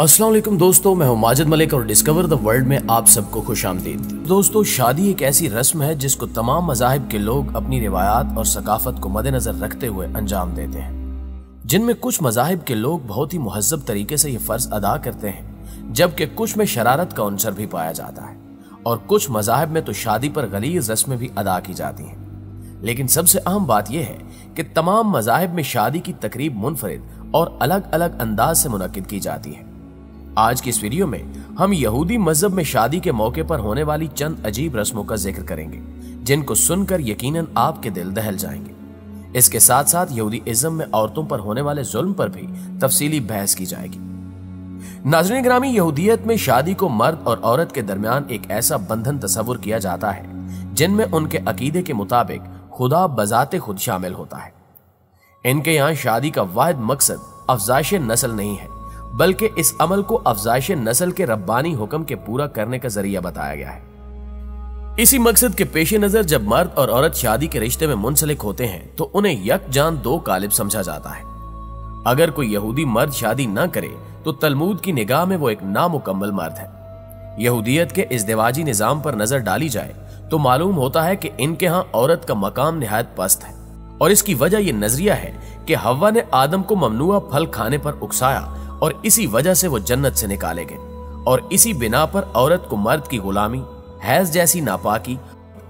अस्सलाम वालेकुम दोस्तों, मैं हूं माजिद मलिक और डिस्कवर द वर्ल्ड में आप सबको खुशामदीद। दोस्तों, शादी एक ऐसी रस्म है जिसको तमाम मज़ाहिब के लोग अपनी रिवायात और सकाफत को मद्देनज़र रखते हुए अंजाम देते हैं, जिनमें कुछ मज़ाहिब के लोग बहुत ही मुहज़्ज़ब तरीके से ये फ़र्ज़ अदा करते हैं, जबकि कुछ में शरारत का अंसर भी पाया जाता है और कुछ मज़ाहिब में तो शादी पर गलीज़ रस्में भी अदा की जाती हैं। लेकिन सबसे अहम बात यह है कि तमाम मज़ाहिब में शादी की तकरीब मुनफरिद और अलग अलग अंदाज से मुनक्किद की जाती है। आज की इस वीडियो में हम यहूदी मजहब में शादी के मौके पर होने वाली चंद अजीब रस्मों का जिक्र करेंगे, जिनको सुनकर यकीनन आपके दिल दहल जाएंगे। इसके साथ साथ यहूदी इज्म में औरतों पर होने वाले जुल्म पर भी तफसीली बहस की जाएगी। नाज़रीन ग्रामी, यहूदियत में शादी को मर्द और औरत के दरमियान एक ऐसा बंधन तस्वुर किया जाता है जिनमें उनके अकीदे के मुताबिक खुदा बजाते खुद शामिल होता है। इनके यहाँ शादी का वाहिद मकसद अफजाइश नस्ल नहीं है, बल्कि इस अमल को अफजाइश नस्ल के रब्बानी हुक्म के पूरा करने का जरिया बताया गया है। इसी मकसद के पेश नजर जब मर्द और औरत शादी के रिश्ते में मुंसलिक होते हैं तो उन्हें यकजान दो कालिब समझा जाता है। अगर कोई यहूदी मर्द शादी न करे तो तलमूद की निगाह में वो एक नामुकम्मल मर्द है। यहूदियत के इज़्दिवाजी निज़ाम पर नजर डाली जाए तो मालूम होता है कि इनके यहाँ औरत का मकाम नहायत पस्त है, और इसकी वजह यह नजरिया है कि हवा ने आदम को ममनुआ फल खाने पर उकसाया और इसी वजह से वो जन्नत से निकाले गए, और इसी बिना पर औरत को मर्द की गुलामी, हैज जैसी नापाकी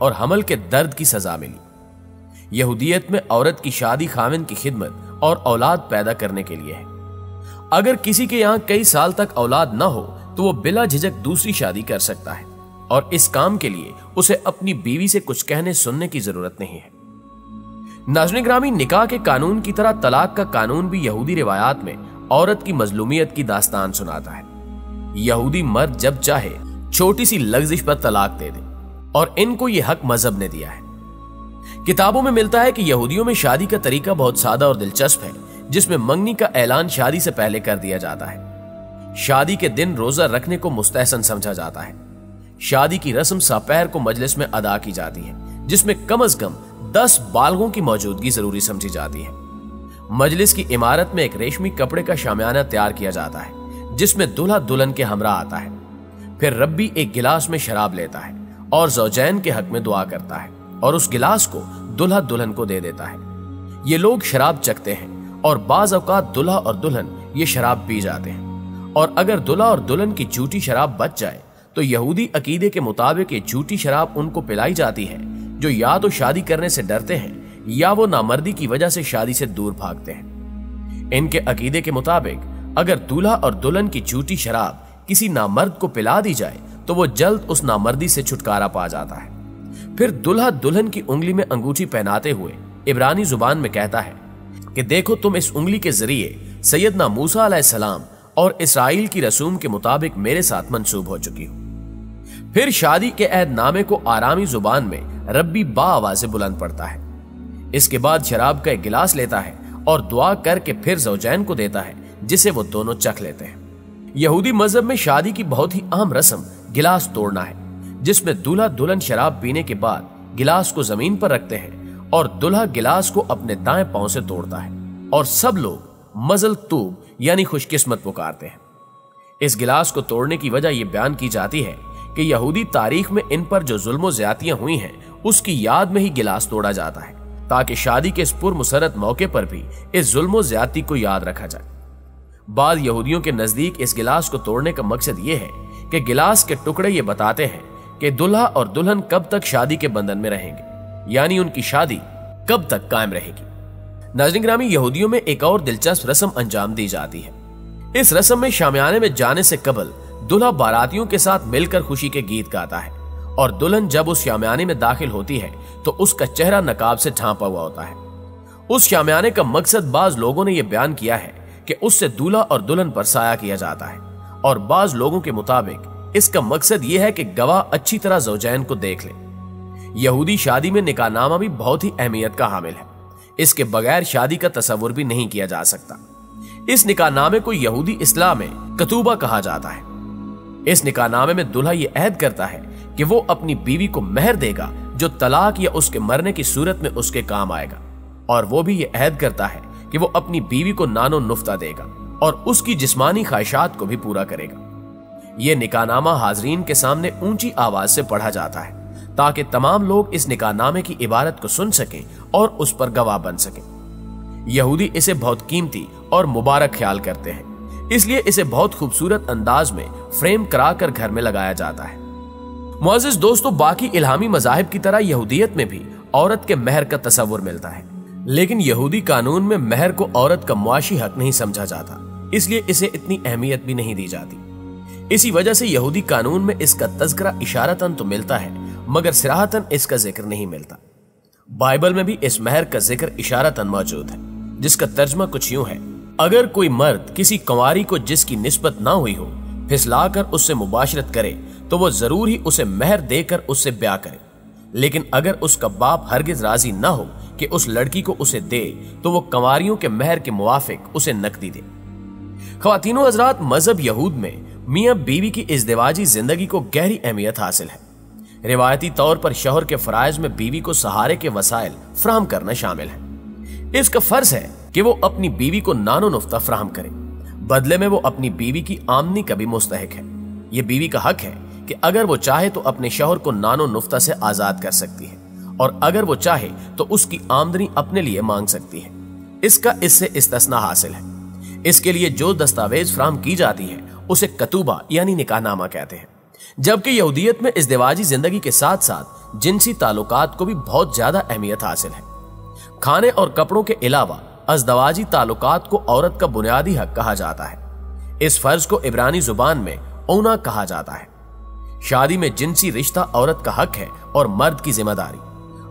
और हमल के दर्द की सजा मिली। यहूदियत में औरत की शादी खाविंद की खिदमत और औलाद पैदा करने के लिए है। अगर किसी के यहाँ कई साल तक औलाद ना हो तो वो बिला झिझक दूसरी शादी कर सकता है, और इस काम के लिए उसे अपनी बीवी से कुछ कहने सुनने की जरूरत नहीं है। नाज़रीन ग्रामी, निकाह के कानून की तरह तलाक का कानून भी यहूदी रिवायात में औरत की मजलूमियत की दास्तान सुनाता है। यहूदी मर्द जब चाहे छोटी सी लग्जिश पर तलाक दे दे, और इनको यह हक मजहब ने दिया है। किताबों में मिलता है कि यहूदियों में शादी का तरीका बहुत सादा और दिलचस्प है, जिसमें मंगनी का ऐलान शादी से पहले कर दिया जाता है। शादी के दिन रोजा रखने को मुस्तहसन समझा जाता है। शादी की रस्म सपहर को मजलिस में अदा की जाती है, जिसमें कम अज कम 10 बालगों की मौजूदगी जरूरी समझी जाती है। मजलिस की इमारत में एक रेशमी कपड़े का शामियाना तैयार किया जाता है, जिसमें दूल्हा दुल्हन के हमरा आता है। फिर रब्बी एक गिलास में शराब लेता है और ज़ौजैन के हक में दुआ करता है और उस गिलास को दूल्हा दुल्हन को दे देता है। ये लोग शराब चखते हैं और बाज़ औक़ात दूल्हा और दुल्हन ये शराब पी जाते हैं, और अगर दूल्हा और दुल्हन की झूठी शराब बच जाए तो यहूदी अकीदे के मुताबिक ये झूठी शराब उनको पिलाई जाती है, जो या तो शादी करने से डरते हैं या वो नामर्दी की वजह से शादी से दूर भागते हैं। इनके अकीदे के मुताबिक अगर दूल्हा और दुल्हन की झूठी शराब किसी नामर्द को पिला दी जाए तो वो जल्द उस नामर्दी से छुटकारा पा जाता है। फिर दूल्हा दुल्हन की उंगली में अंगूठी पहनाते हुए इब्रानी जुबान में कहता है कि देखो, तुम इस उंगली के जरिए सैयदना मूसा अलैहिस्सलाम और इसराइल की रसूम के मुताबिक मेरे साथ मंसूब हो चुकी हो। फिर शादी के अहदनामे को आरामी जुबान में रब्बी बा आवाज़ से बुलंद पड़ता है। इसके बाद शराब का एक गिलास लेता है और दुआ करके फिर ज़ौजैन को देता है, जिसे वो दोनों चख लेते हैं। यहूदी मजहब में शादी की बहुत ही अहम रस्म गिलास तोड़ना है, जिसमें दूल्हा दुल्हन शराब पीने के बाद गिलास को जमीन पर रखते हैं और दूल्हा गिलास को अपने दाएं पांव से तोड़ता है, और सब लोग मजल तूब यानी खुशकिस्मत पुकारते हैं। इस गिलास को तोड़ने की वजह यह बयान की जाती है कि यहूदी तारीख में इन पर जो जुल्मो ज्यादतियां हुई हैं उसकी याद में ही गिलास तोड़ा जाता है, ताकि शादी के इस पुरमसरत मौके पर भी इस जुल्मो ज्यादती को याद रखा जाए। बाद यहूदियों के नजदीक इस गिलास को तोड़ने का मकसद यह है कि गिलास के टुकड़े ये बताते हैं कि दूल्हा और दुल्हन कब तक शादी के बंधन में रहेंगे, यानी उनकी शादी कब तक कायम रहेगी। नाज़रीन ग्रामी, यहूदियों में एक और दिलचस्प रस्म अंजाम दी जाती है। इस रस्म में शामियाने में जाने से कबल दूल्हा बारातियों के साथ मिलकर खुशी के गीत गाता है, और दुल्हन जब उस शामियाने में दाखिल होती है तो उसका चेहरा नकाब से ढांपा हुआ होता है। उस शामियाने का मकसद बाज लोगों ने यह बयान किया है कि उससे दूल्हा और दुल्हन पर साया किया जाता है, और बाज लोगों के मुताबिक इसका मकसद यह है कि गवाह अच्छी तरह ज़ौजैन को देख ले। यहूदी शादी में निकाहनामा भी बहुत ही अहमियत का हामिल है। इसके बगैर शादी का तस्वुर भी नहीं किया जा सकता। इस निकाहनामे को यहूदी इस्लाम में कतुबा कहा जाता है। इस निकाहनामे में दूल्हा यह अहद करता है कि वो अपनी बीवी को मेहर देगा जो तलाक या उसके मरने की सूरत में उसके काम आएगा, और वो भी ये अहद करता है कि वो अपनी बीवी को नानो नुफ्ता देगा और उसकी जिस्मानी ख्वाहिशात को भी पूरा करेगा। यह निकाहनामा हाजरीन के सामने ऊंची आवाज से पढ़ा जाता है ताकि तमाम लोग इस निकाहनामे की इबारत को सुन सकें और उस पर गवाह बन सकें। यहूदी इसे बहुत कीमती और मुबारक ख्याल करते हैं, इसलिए इसे बहुत खूबसूरत अंदाज में फ्रेम कराकर घर में लगाया जाता है। मुअज़्ज़िज़ दोस्तों, बाकी इल्हामी मज़ाहिब की तरह यहूदियत में भी औरत के महर का तस्वुर मिलता है, लेकिन यहूदी कानून में महर को औरत का मुआशी हक नहीं समझा जाता, इसलिए इसे इतनी अहमियत भी नहीं दी जाती। इसी वजह से यहूदी कानून में इसका तज़किरा इशारतन तो मिलता है, मगर सिराहतन इसका जिक्र नहीं मिलता। बाइबल में भी इस महर का जिक्र इशारतन मौजूद है, जिसका तर्जमा कुछ यूं है, अगर कोई मर्द किसी कंवारी को जिसकी निस्बत ना हुई हो फिसलाकर उससे मुबाशरत करे तो वो जरूर ही उसे महर देकर उससे ब्याह करे, लेकिन अगर उसका बाप हरगिज राजी ना हो कि उस लड़की को उसे दे तो वो कंवारियों के महर के मुवाफिक उसे नकदी दे। ख्वातीनो हजरात, मजहब यहूद में मियाँ बीवी की इज़्दिवाजी जिंदगी को गहरी अहमियत हासिल है। रिवायती तौर पर शौहर के फराइज में बीवी को सहारे के वसाइल फ्राहम करना शामिल है। इसका फर्ज है कि वो अपनी बीवी को नानो नुफ्ता फ्राहम करे, बदले में वो अपनी बीवी की आमदनी का भी मुस्तहक है। ये बीवी का हक है कि अगर वो चाहे तो अपने शौहर को नानो नुफ्ता से आजाद कर सकती है और अगर वो चाहे तो उसकी आमदनी अपने लिए मांग सकती है। इसका इससे इस्तिस्ना हासिल है। इसके लिए जो दस्तावेज फ्राहम की जाती है उसे कतुबा यानी निकाहनामा कहते हैं, जबकि यहूदियत में इज़्दिवाजी जिंदगी के साथ साथ जिनसी ताल्लुकात को भी बहुत ज्यादा अहमियत हासिल है। खाने और कपड़ों के अलावा अज़्दवाजी ताल्लुकात को औरत का बुनियादी हक कहा जाता है। इस फर्ज को इब्रानी जुबान में ओना कहा जाता है। शादी में जिनसी रिश्ता औरत का हक है और मर्द की जिम्मेदारी।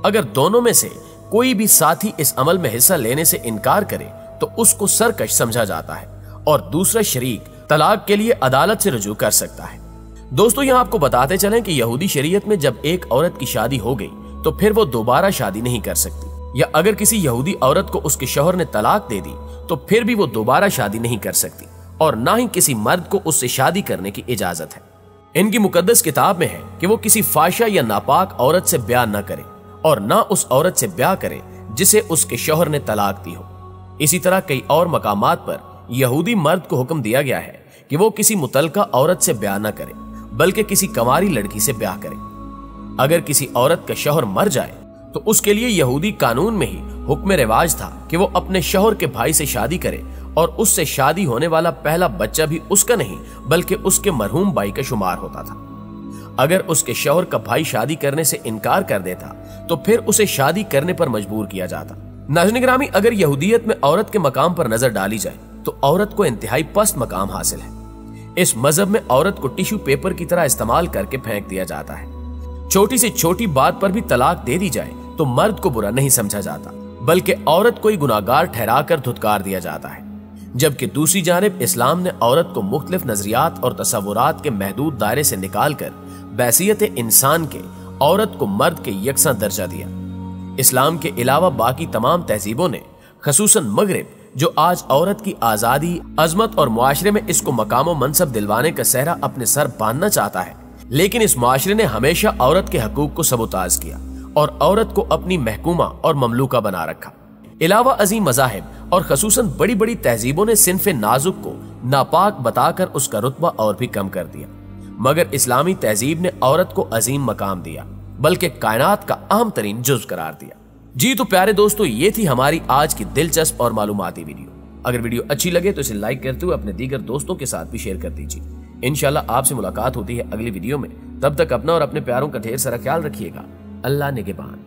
अगर दोनों में से कोई भी साथी इस अमल में हिस्सा लेने से इनकार करे तो उसको सरकश समझा जाता है और दूसरा शरीक तलाक के लिए अदालत से रुजू कर सकता है। दोस्तों, यहाँ आपको बताते चलें कि यहूदी शरीयत में जब एक औरत की शादी हो गई तो फिर वो दोबारा शादी नहीं कर सकती, या अगर किसी यहूदी औरत को उसके शौहर ने तलाक दे दी तो फिर भी वो दोबारा शादी नहीं कर सकती और ना ही किसी मर्द को उससे शादी करने की इजाजत है। इनकी मुकद्दस किताब में है कि वो किसी फाशा या नापाक औरत से ब्याह न करे और ना उस औरत से ब्याह करे जिसे उसके शौहर ने तलाक दी हो। इसी तरह कई और मकामात पर यहूदी मर्द को हुक्म दिया गया है कि वो किसी मुतलका औरत से ब्याह न करे बल्कि किसी कंवारी लड़की से ब्याह करे। अगर किसी औरत का शौहर मर जाए तो उसके लिए यहूदी कानून में ही हुक्म रिवाज था कि वो अपने शौहर के भाई से शादी करे और उससे शादी होने वाला पहला बच्चा भी उसका नहीं बल्कि उसके मरहूम भाई का शुमार होता था। अगर उसके शौहर का भाई शादी करने से इनकार कर देता तो फिर उसे शादी करने पर मजबूर किया जाता। नाज़रीन गिरामी, अगर यहूदियत में औरत के मकाम पर नजर डाली जाए तो औरत को इंतहाई पस्त मकाम हासिल है। इस मजहब में औरत को टिश्यू पेपर की तरह इस्तेमाल करके फेंक दिया जाता है। छोटी से छोटी बात पर भी तलाक दे दी जाए तो मर्द को बुरा नहीं समझा जाता बल्कि औरत को ही गुनाहगार ठहराकर धुतकार दिया जाता है। जबकि दूसरी जानिब इस्लाम ने औरत को मुख्तलिफ नजरियात और तसव्वुरात के महदूद दायरे से निकालकर बैसियत इंसान के औरत को मर्द के यकसा दर्जा दिया। इस्लाम के अलावा बाकी तमाम तहजीबों ने, खसूसन मगरिब जो आज औरत की आजादी, अजमत और मुआशरे में इसको मकाम मनसब दिलवाने का सहरा अपने सर बांधना चाहता है, लेकिन इस मुआशरे ने हमेशा औरत के हकूक को सबोताज किया और औरत को अपनी महकूमा और ममलूका बना रखा। इलावा अजीम मजाहिब और खसूसन बड़ी बड़ी तहजीबों ने सिनफे नाजुक को नापाक बताकर उसका रुतबा और भी कम कर दिया, मगर इस्लामी तहजीब ने औरत को अजीम मकाम दिया बल्कि कायनात का अहम तरीन जुज करार दिया। जी तो प्यारे दोस्तों, ये थी हमारी आज की दिलचस्प और मालूमाती वीडियो। अगर वीडियो अच्छी लगे तो इसे लाइक करते हुए अपने दीगर दोस्तों के साथ भी शेयर कर दीजिए। इंशाल्लाह आपसे मुलाकात होती है अगली वीडियो में। तब तक अपना और अपने प्यारों का ढेर सारा ख्याल रखिएगा। अल्लाह निगहबान।